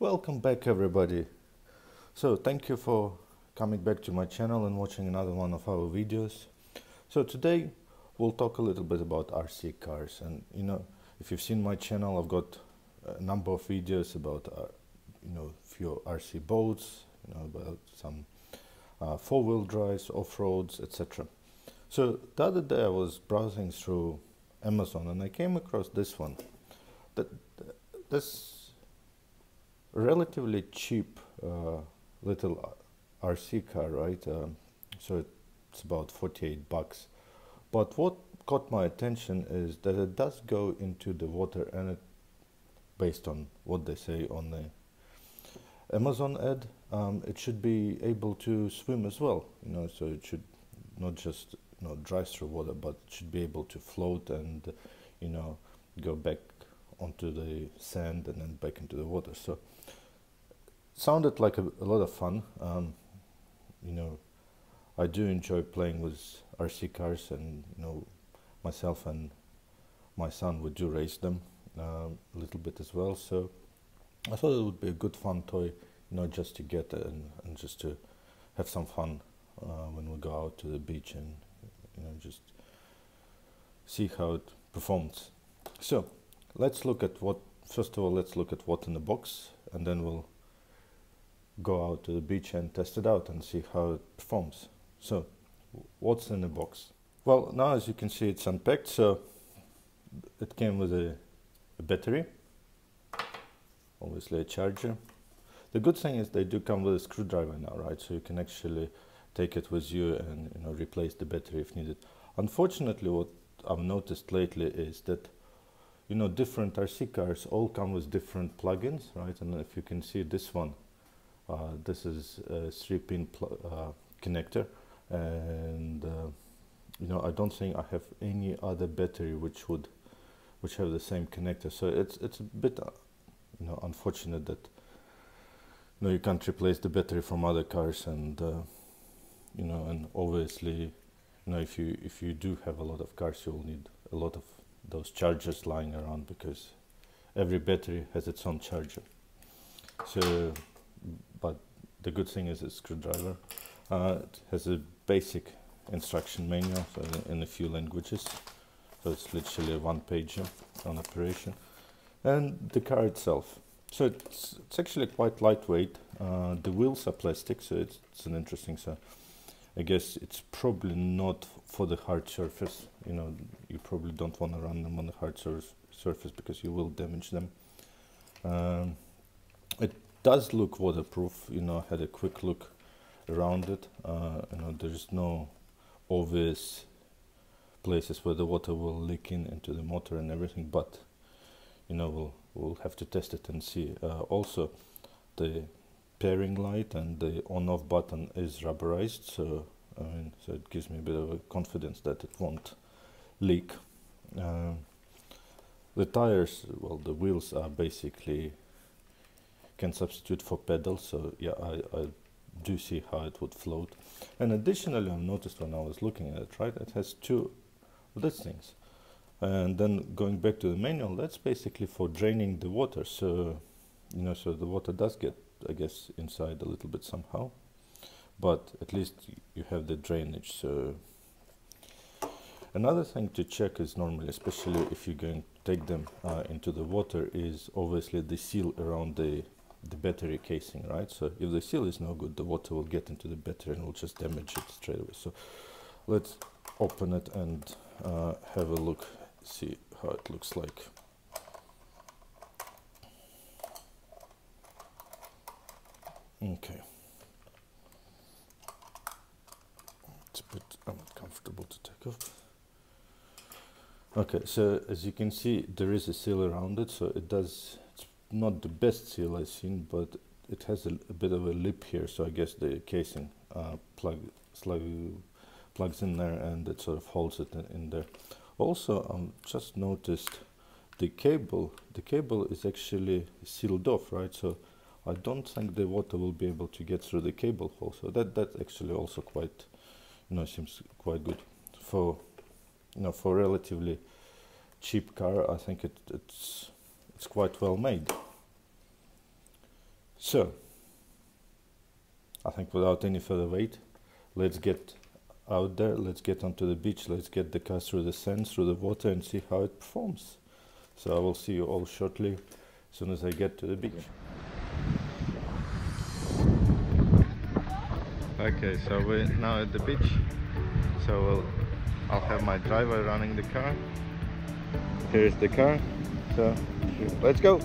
Welcome back, everybody. So thank you for coming back to my channel and watching another one of our videos. So today we'll talk a little bit about RC cars, and you know, if you've seen my channel, I've got a number of videos about you know, few RC boats, you know, about some four-wheel drives, off-roads, etc. So the other day I was browsing through Amazon and I came across this one. This relatively cheap little RC car, right? So it's about 48 bucks. But what caught my attention is that it does go into the water, and it, based on what they say on the Amazon ad, it should be able to swim as well. You know, so it should not just, you know, drive through water, but it should be able to float and, you know, go back onto the sand and then back into the water. So sounded like a lot of fun. You know, I do enjoy playing with RC cars, and you know, myself and my son would do race them a little bit as well. So I thought it would be a good fun toy, you know, just to get and just to have some fun when we go out to the beach and, you know, just see how it performs. So let's look at what, first of all, let's look at what's in the box, and then we'll go out to the beach and test it out and see how it performs. So what's in the box? Well, now as you can see, it's unpacked. So it came with a battery, obviously a charger. The good thing is they do come with a screwdriver now, right? So you can actually take it with you and, you know, replace the battery if needed. Unfortunately, what I've noticed lately is that, you know, different RC cars all come with different plugins, right? And if you can see this one, this is a 3-pin connector, and you know, I don't think I have any other battery which have the same connector. So it's a bit, you know, unfortunate that, you know, you can't replace the battery from other cars, and you know, and obviously, you know, if you do have a lot of cars, you'll need a lot of those chargers lying around, because every battery has its own charger. So, but the good thing is it's a screwdriver. It has a basic instruction manual, so in a few languages. So it's literally a one-pager on operation, and the car itself. So it's actually quite lightweight. The wheels are plastic, so it's an interesting. So I guess it's probably not for the hard surface. You know, you probably don't want to run them on the hard surface because you will damage them. It does look waterproof. You know, I had a quick look around it. You know, there's no obvious places where the water will leak into the motor and everything, but you know, we'll have to test it and see. Also, the pairing light and the on-off button is rubberized, so I mean, so it gives me a bit of a confidence that it won't leak. The tires, well, the wheels are basically can substitute for pedals, so yeah, I do see how it would float. And additionally, I noticed when I was looking at it, right, it has two of these things. And then going back to the manual, that's basically for draining the water, so you know, so the water does get, I guess, inside a little bit somehow, but at least you have the drainage. So another thing to check is normally, especially if you're going to take them into the water, is obviously the seal around the battery casing, right? So if the seal is no good, the water will get into the battery and will just damage it straight away. So let's open it and have a look, see how it looks like. Okay, it's a bit uncomfortable to take off. Okay, so as you can see, there is a seal around it, so it does, it's not the best seal I've seen, but it has a bit of a lip here, so I guess the casing plugs in there and it sort of holds it in there. Also, I just noticed the cable is actually sealed off, right? So I don't think the water will be able to get through the cable hole, so that actually also quite, you know, seems quite good for, you know, for a relatively cheap car. I think it's quite well made. So, I think without any further wait, let's get out there, let's get onto the beach, let's get the cast through the sand, through the water, and see how it performs. So I will see you all shortly, as soon as I get to the beach. Okay, so we're now at the beach, so I'll have my driver running the car. Here's the car, so let's go!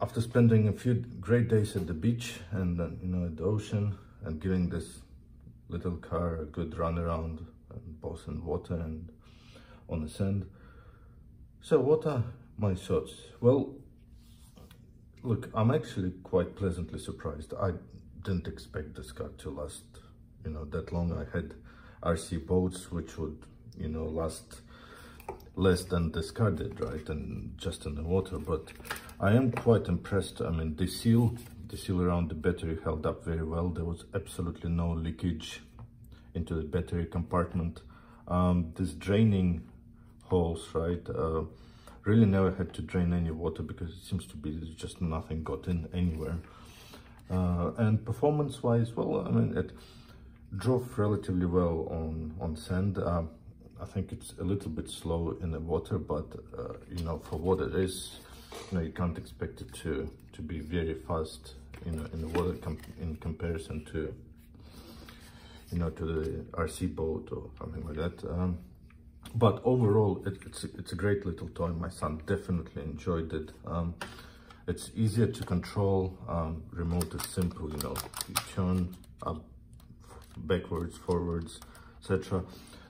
After spending a few great days at the beach and at the ocean and giving this little car a good run around, both in water and on the sand. So what are my thoughts? Well, look, I'm actually quite pleasantly surprised. I didn't expect this car to last, that long. I had RC boats which would, last less than this car did, right? And just in the water, but I am quite impressed. I mean, the seal around the battery held up very well. There was absolutely no leakage into the battery compartment. This draining holes, right? Really never had to drain any water because it seems to be just nothing got in anywhere. And performance-wise, well, I mean, it drove relatively well on sand. I think it's a little bit slow in the water, but for what it is, you can't expect it to be very fast, in the water in comparison to, to the RC boat or something like that. But overall, it's a great little toy. My son definitely enjoyed it. It's easier to control. Remote is simple. You turn up, backwards, forwards, etc.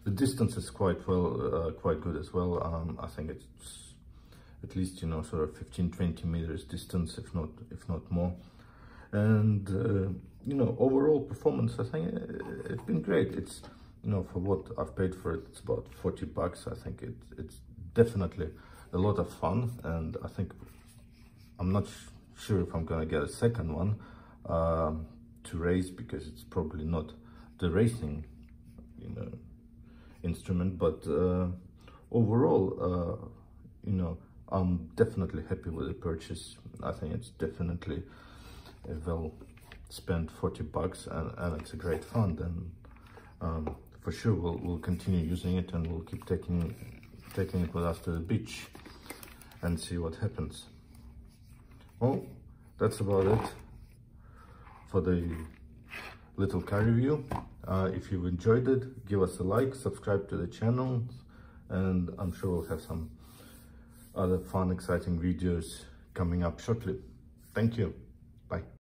The distance is quite good as well. I think it's at least, sort of 15-20 meters distance, if not more. And overall performance, I think it's been great. It's, for what I've paid for it, it's about $40. I think it's definitely a lot of fun, and I think I'm not sure if I'm gonna get a second one to race, because it's probably not the racing, instrument, but overall, I'm definitely happy with the purchase. I think it's definitely they'll spend $40 and it's a great fund, and for sure we'll continue using it, and we'll keep taking it with us to the beach and see what happens. Well, that's about it for the little car review. If you've enjoyed it, give us a like, subscribe to the channel, and I'm sure we'll have some other fun, exciting videos coming up shortly. Thank you. Bye.